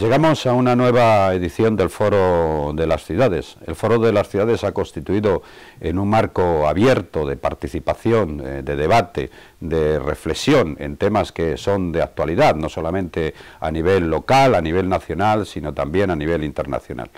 Llegamos a una nueva edición del Foro de las Ciudades. El Foro de las Ciudades ha constituido en un marco abierto de participación, de debate, de reflexión en temas que son de actualidad, no solamente a nivel local, a nivel nacional, sino también a nivel internacional.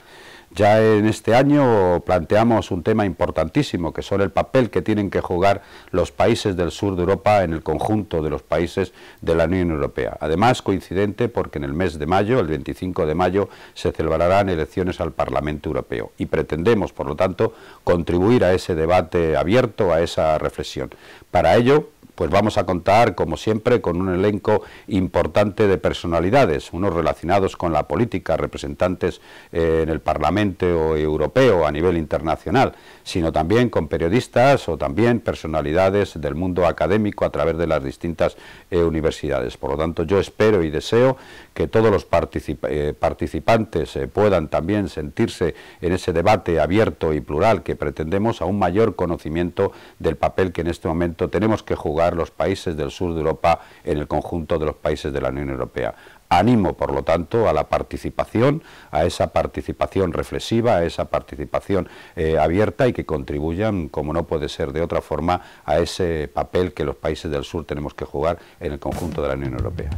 Ya en este año planteamos un tema importantísimo, que son el papel que tienen que jugar los países del sur de Europa en el conjunto de los países de la Unión Europea. Además, coincidente porque en el mes de mayo, el 25 de mayo, se celebrarán elecciones al Parlamento Europeo y pretendemos, por lo tanto, contribuir a ese debate abierto, a esa reflexión. Para ello, pues vamos a contar, como siempre, con un elenco importante de personalidades, unos relacionados con la política, representantes en el Parlamento Europeo a nivel internacional, sino también con periodistas o también personalidades del mundo académico a través de las distintas universidades. Por lo tanto, yo espero y deseo que todos los participantes puedan también sentirse en ese debate abierto y plural que pretendemos, a un mayor conocimiento del papel que en este momento tenemos que jugar los países del sur de Europa en el conjunto de los países de la Unión Europea. Animo, por lo tanto, a la participación, a esa participación reflexiva, a esa participación abierta, y que contribuyan, como no puede ser de otra forma, a ese papel que los países del sur tenemos que jugar en el conjunto de la Unión Europea.